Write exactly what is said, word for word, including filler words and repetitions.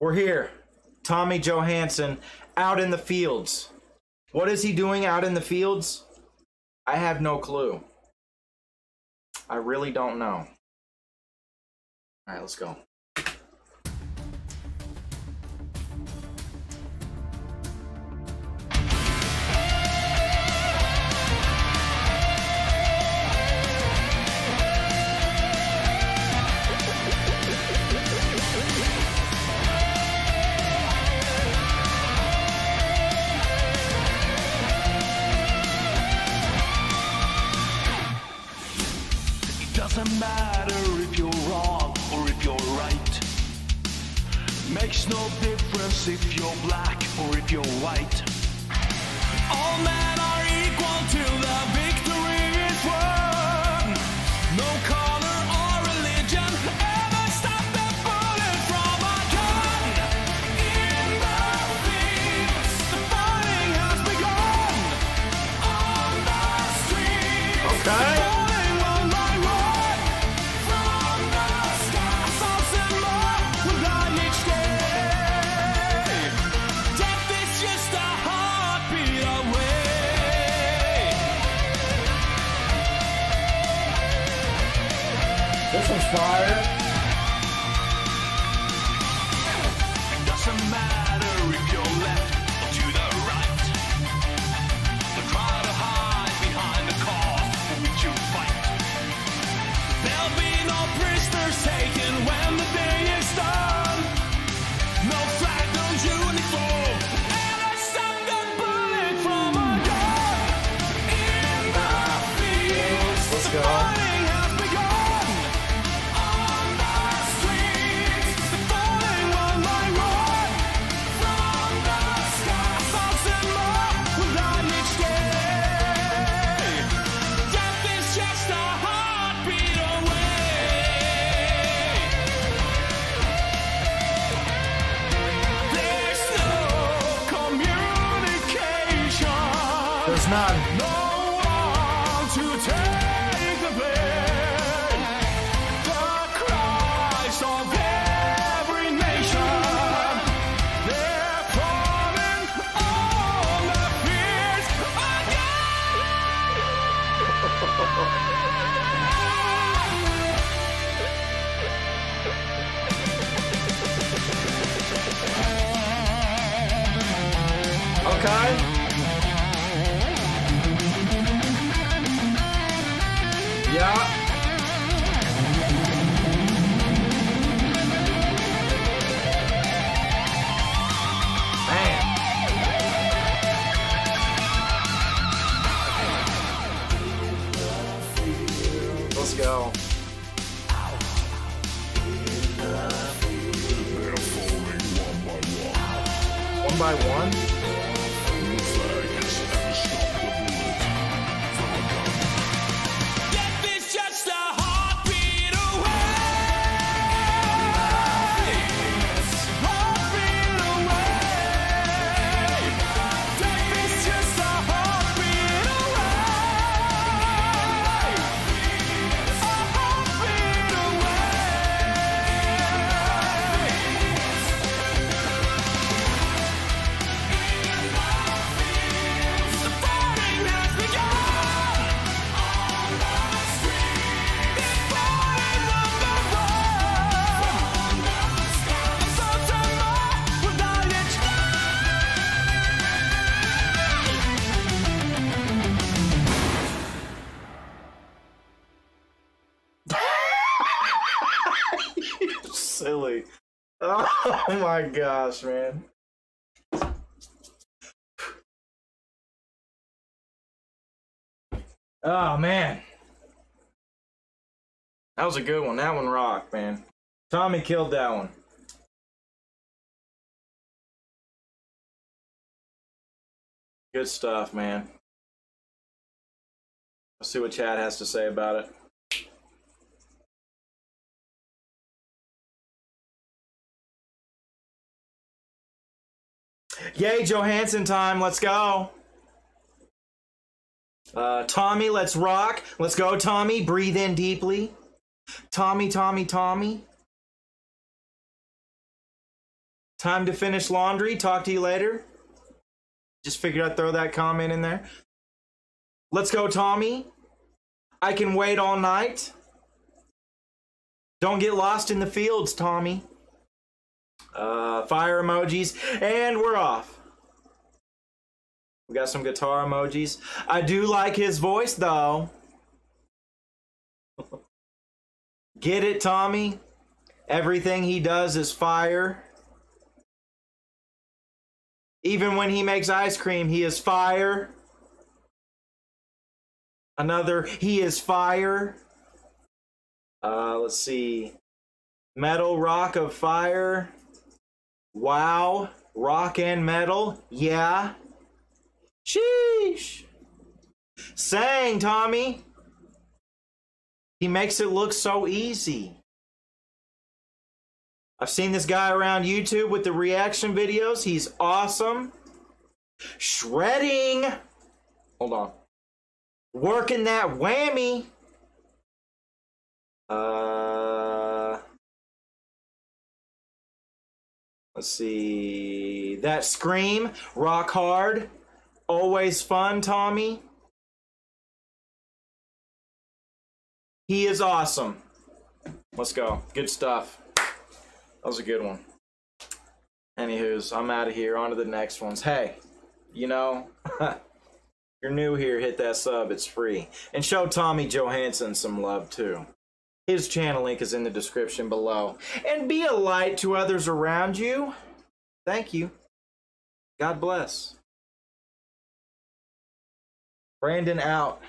We're here. Tommy Johansson out in the fields. What is he doing out in the fields? I have no clue. I really don't know. All right, let's go. Doesn't matter if you're wrong or if you're right. Makes no difference if you're black or if you're white. All men are equal till the victory is won. No color or religion ever stopped the bullet from a gun. In the fields, the fighting has begun. On the streets. Okay. This one's fire. It doesn't matter if you're left or to the right. They'll try to hide behind the cause for which you fight. There'll be no prisoners taken when the day is done. No flag, no uniform. And I stopped the bullet from a gun. In the fields, let's go. There's none. No one to take the blame. The cries of every nation. They're calling all the fears again. Okay. Yeah. Man. Let's go. One by one? Silly. Oh my gosh, man. Oh man. That was a good one. That one rocked, man. Tommy killed that one. Good stuff, man. Let's see what Chad has to say about it. Yay, Johansson time. Let's go. Uh, Tommy, let's rock. Let's go, Tommy. Breathe in deeply. Tommy, Tommy, Tommy. Time to finish laundry. Talk to you later. Just figured I'd throw that comment in there. Let's go, Tommy. I can wait all night. Don't get lost in the fields, Tommy. Uh, fire emojis. And we're off. We got some guitar emojis. I do like his voice, though. Get it, Tommy? Everything he does is fire. Even when he makes ice cream, he is fire. Another, he is fire. Uh, let's see. Metal, rock of fire. Wow. Rock and metal. Yeah. Sheesh. Sang, Tommy. He makes it look so easy. I've seen this guy around YouTube with the reaction videos. He's awesome. Shredding. Hold on. Working that whammy. Uh, let's see. That scream. Rock hard. Always fun, Tommy. He is awesome. Let's go. Good stuff. That was a good one. Anywho's, I'm out of here. On to the next ones. Hey, you know, if you're new here, hit that sub. It's free. And show Tommy Johansson some love, too. His channel link is in the description below. And be a light to others around you. Thank you. God bless. Brandon out.